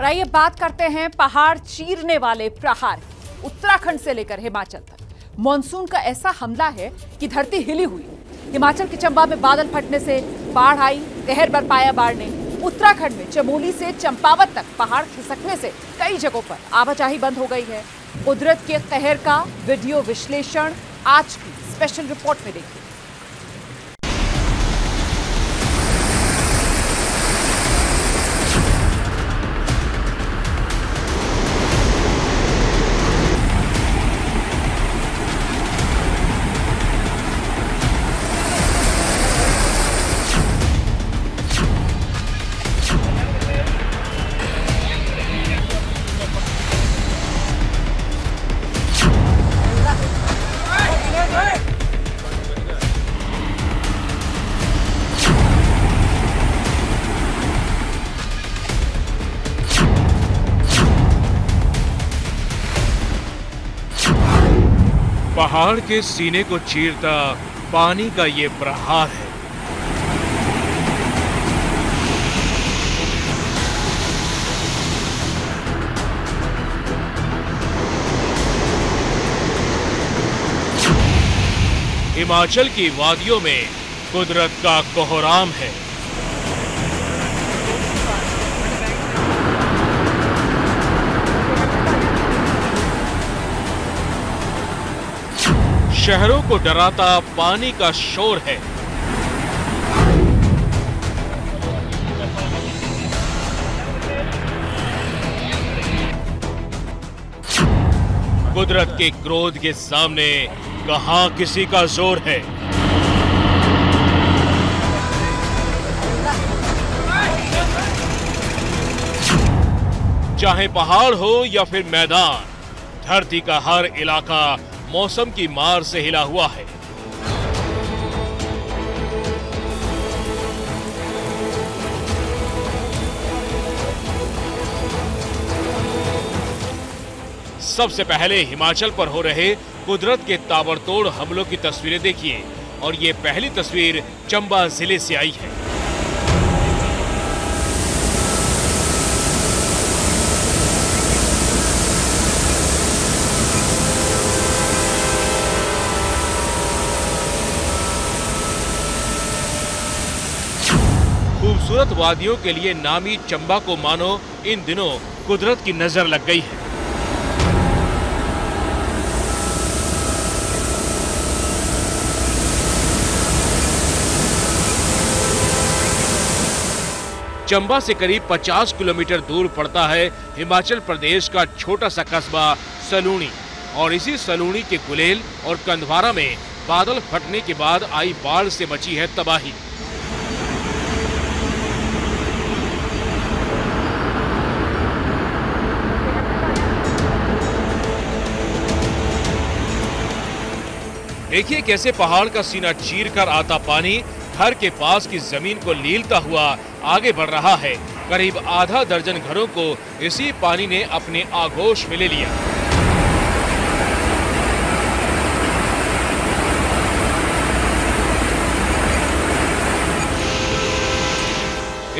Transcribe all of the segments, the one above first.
और आइए बात करते हैं पहाड़ चीरने वाले प्रहार की। उत्तराखंड से लेकर हिमाचल तक मॉनसून का ऐसा हमला है कि धरती हिली हुई। हिमाचल के चंबा में बादल फटने से बाढ़ आई, कहर बरपाया बाढ़ ने। उत्तराखंड में चमोली से चंपावत तक पहाड़ खिसकने से कई जगहों पर आवाजाही बंद हो गई है। कुदरत के कहर का वीडियो विश्लेषण आज की स्पेशल रिपोर्ट में देखिए। पहाड़ के सीने को चीरता पानी का ये प्रहार है। हिमाचल की वादियों में कुदरत का कोहराम है। शहरों को डराता पानी का शोर है। कुदरत के क्रोध के सामने कहां किसी का जोर है। चाहे पहाड़ हो या फिर मैदान, धरती का हर इलाका मौसम की मार से हिला हुआ है। सबसे पहले हिमाचल पर हो रहे कुदरत के ताबड़तोड़ हमलों की तस्वीरें देखिए, और ये पहली तस्वीर चंबा जिले से आई है। खूबसूरत वादियों के लिए नामी चंबा को मानो इन दिनों कुदरत की नजर लग गई है। चंबा से करीब 50 किलोमीटर दूर पड़ता है हिमाचल प्रदेश का छोटा सा कस्बा सलूनी, और इसी सलूनी के गुलेल और कंधवारा में बादल फटने के बाद आई बाढ़ से मची है तबाही। देखिए कैसे पहाड़ का सीना चीर कर आता पानी घर के पास की जमीन को लीलता हुआ आगे बढ़ रहा है। करीब आधा दर्जन घरों को इसी पानी ने अपने आगोश में ले लिया।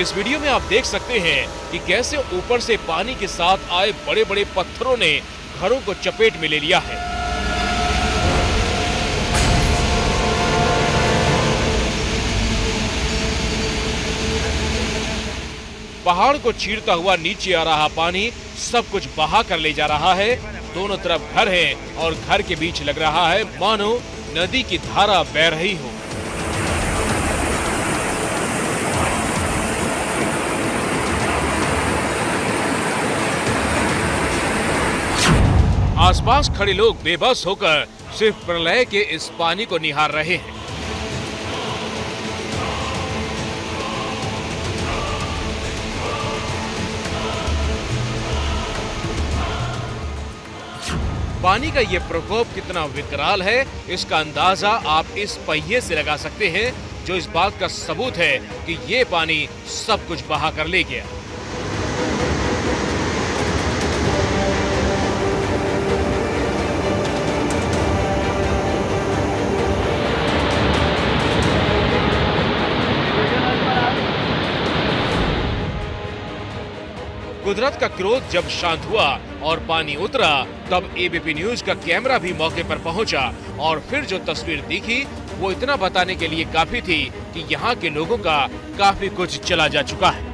इस वीडियो में आप देख सकते हैं कि कैसे ऊपर से पानी के साथ आए बड़े बड़े पत्थरों ने घरों को चपेट में ले लिया है। पहाड़ को चीरता हुआ नीचे आ रहा पानी सब कुछ बहा कर ले जा रहा है। दोनों तरफ घर हैं और घर के बीच लग रहा है मानो नदी की धारा बह रही हो। आसपास खड़े लोग बेबस होकर सिर्फ प्रलय के इस पानी को निहार रहे हैं। पानी का ये प्रकोप कितना विकराल है, इसका अंदाजा आप इस पहिए से लगा सकते हैं, जो इस बात का सबूत है कि ये पानी सब कुछ बहा कर ले गया। कुदरत का क्रोध जब शांत हुआ और पानी उतरा तब एबीपी न्यूज का कैमरा भी मौके पर पहुंचा और फिर जो तस्वीर दिखी वो इतना बताने के लिए काफी थी कि यहाँ के लोगों का काफी कुछ चला जा चुका है।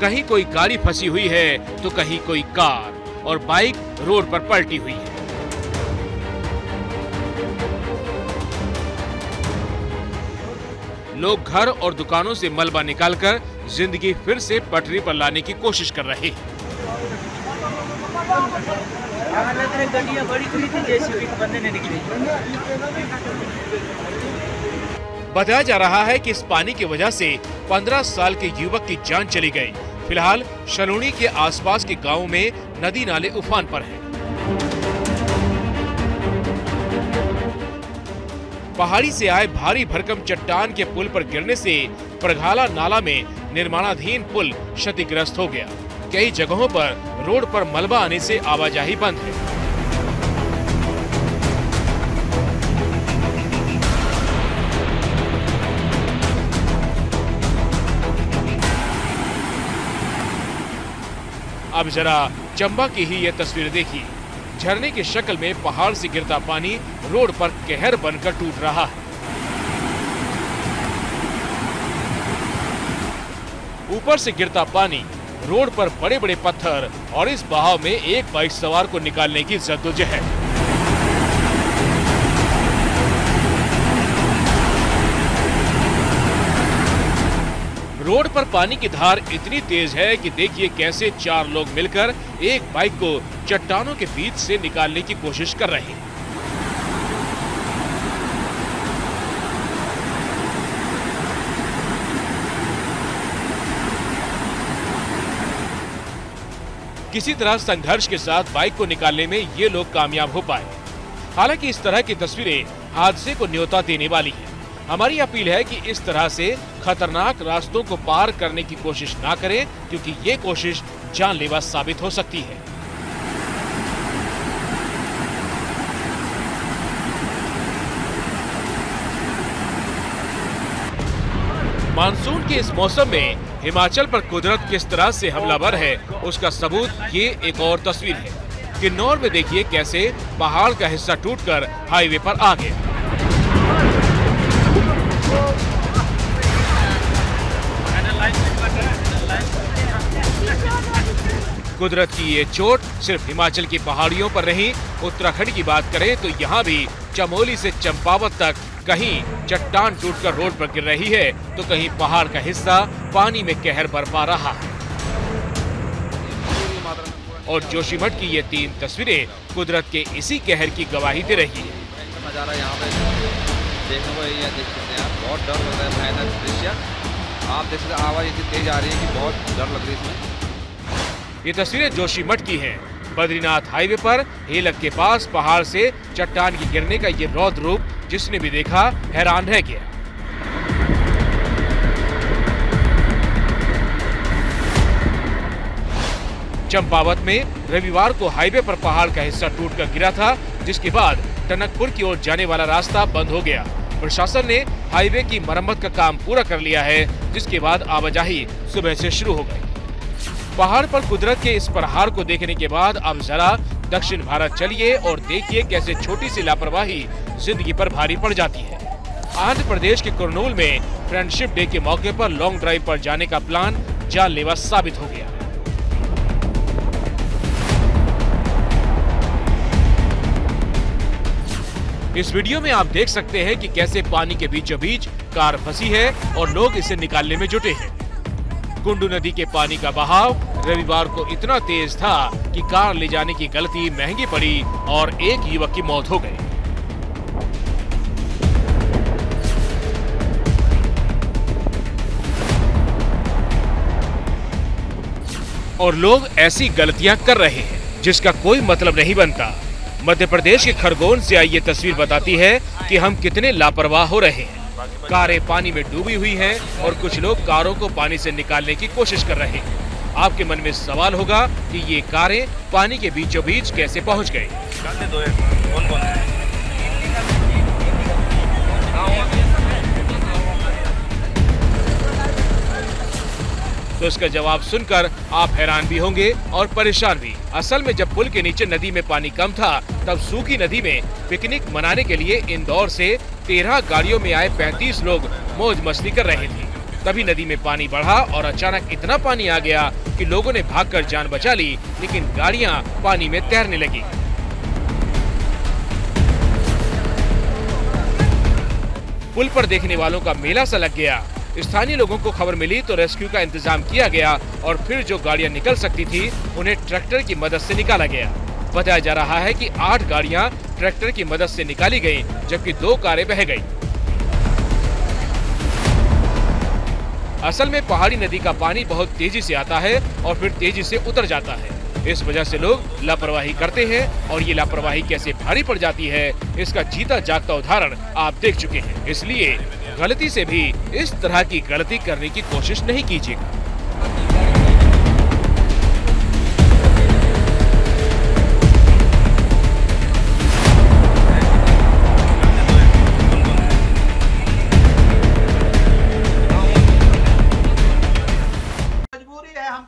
कहीं कोई गाड़ी फंसी हुई है तो कहीं कोई कार और बाइक रोड पर पलटी हुई है। लोग घर और दुकानों से मलबा निकालकर जिंदगी फिर से पटरी पर लाने की कोशिश कर रहे हैं। बताया जा रहा है कि इस पानी की वजह से 15 साल के युवक की जान चली गई। फिलहाल सलूनी के आसपास के गांवों में नदी नाले उफान पर हैं। पहाड़ी से आए भारी भरकम चट्टान के पुल पर गिरने से प्रघाला नाला में निर्माणाधीन पुल क्षतिग्रस्त हो गया। कई जगहों पर रोड पर मलबा आने से आवाजाही बंद है। अब जरा चंबा की ही ये तस्वीर देखिए। झरने की शक्ल में पहाड़ से गिरता पानी रोड पर कहर बनकर टूट रहा है। ऊपर से गिरता पानी रोड पर बड़े बड़े पत्थर और इस बहाव में एक बाइक सवार को निकालने की जद्दोजहद। रोड पर पानी की धार इतनी तेज है कि देखिए कैसे 4 लोग मिलकर एक बाइक को चट्टानों के बीच से निकालने की कोशिश कर रहे हैं। किसी तरह संघर्ष के साथ बाइक को निकालने में ये लोग कामयाब हो पाए। हालांकि इस तरह की तस्वीरें हादसे को न्योता देने वाली है। हमारी अपील है कि इस तरह से खतरनाक रास्तों को पार करने की कोशिश ना करें, क्योंकि ये कोशिश जानलेवा साबित हो सकती है। मानसून के इस मौसम में हिमाचल पर कुदरत किस तरह से हमलावर है उसका सबूत ये एक और तस्वीर है। किन्नौर में देखिए कैसे पहाड़ का हिस्सा टूटकर हाईवे पर आ गया। कुदरत की ये चोट सिर्फ हिमाचल की पहाड़ियों पर नहीं, उत्तराखंड की बात करें तो यहाँ भी चमोली से चंपावत तक कहीं चट्टान टूटकर रोड पर गिर रही है तो कहीं पहाड़ का हिस्सा पानी में कहर बरपा रहा है। और जोशीमठ की ये 3 तस्वीरें कुदरत के इसी कहर की गवाही दे रही है। बहुत डर लग रहा है, भयानक दृश्य। आप देख सकते हैं आवाज इतनी तेज आ रही है कि बहुत डर लग रही है इसमें। ये तस्वीरें जोशीमठ की हैं। बद्रीनाथ हाईवे पर हेलक के पास पहाड़ से चट्टान के गिरने का ये रौद्र रूप जिसने भी देखा हैरान रह गया। चंपावत में रविवार को हाईवे पर पहाड़ का हिस्सा टूटकर गिरा था, जिसके बाद टनकपुर की ओर जाने वाला रास्ता बंद हो गया। प्रशासन ने हाईवे की मरम्मत का काम पूरा कर लिया है, जिसके बाद आवाजाही सुबह से शुरू हो गई। पहाड़ पर कुदरत के इस प्रहार को देखने के बाद अब जरा दक्षिण भारत चलिए और देखिए कैसे छोटी सी लापरवाही जिंदगी पर भारी पड़ जाती है। आंध्र प्रदेश के कुरनूल में फ्रेंडशिप डे के मौके पर लॉन्ग ड्राइव पर जाने का प्लान जानलेवा साबित हो गया। इस वीडियो में आप देख सकते हैं कि कैसे पानी के बीचों बीच कार फंसी है और लोग इसे निकालने में जुटे हैं। कुंडू नदी के पानी का बहाव रविवार को इतना तेज था कि कार ले जाने की गलती महंगी पड़ी और एक युवक की मौत हो गई। और लोग ऐसी गलतियां कर रहे हैं जिसका कोई मतलब नहीं बनता। मध्य प्रदेश के खरगोन से आई ये तस्वीर बताती है कि हम कितने लापरवाह हो रहे हैं। कारें पानी में डूबी हुई हैं और कुछ लोग कारों को पानी से निकालने की कोशिश कर रहे हैं। आपके मन में सवाल होगा कि ये कारें पानी के बीचों बीच कैसे पहुंच गई। निकालते दो कौन कौन है। तो इसका जवाब सुनकर आप हैरान भी होंगे और परेशान भी। असल में जब पुल के नीचे नदी में पानी कम था तब सूखी नदी में पिकनिक मनाने के लिए इंदौर से 13 गाड़ियों में आए 35 लोग मौज मस्ती कर रहे थे। तभी नदी में पानी बढ़ा और अचानक इतना पानी आ गया कि लोगों ने भागकर जान बचा ली, लेकिन गाड़ियां पानी में तैरने लगी। पुल पर देखने वालों का मेला सा लग गया। स्थानीय लोगों को खबर मिली तो रेस्क्यू का इंतजाम किया गया और फिर जो गाड़ियां निकल सकती थी उन्हें ट्रैक्टर की मदद से निकाला गया। बताया जा रहा है कि 8 गाड़ियां ट्रैक्टर की मदद से निकाली गई, जबकि 2 कारें बह गई। असल में पहाड़ी नदी का पानी बहुत तेजी से आता है और फिर तेजी से उतर जाता है। इस वजह से लोग लापरवाही करते हैं और ये लापरवाही कैसे भारी पड़ जाती है इसका जीता जागता उदाहरण आप देख चुके हैं। इसलिए गलती से भी इस तरह की गलती करने की कोशिश नहीं कीजिएगा।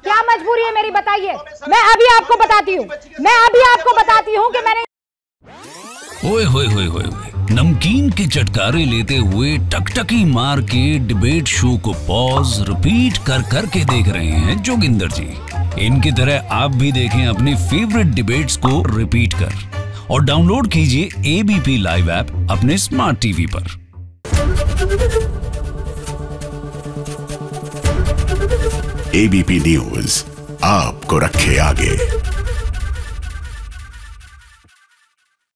क्या मजबूरी है मेरी बताइए। मैं अभी आपको बताती हूँ कि मैंने ओए होए होए होए नमकीन के चटकारे लेते हुए टकटकी मार के डिबेट शो को पॉज रिपीट कर कर के देख रहे हैं जोगिंदर जी। इनकी तरह आप भी देखें अपने फेवरेट डिबेट्स को रिपीट कर और डाउनलोड कीजिए एबीपी लाइव ऐप अपने स्मार्ट टीवी पर। एबीपी न्यूज़ आपको रखे आगे।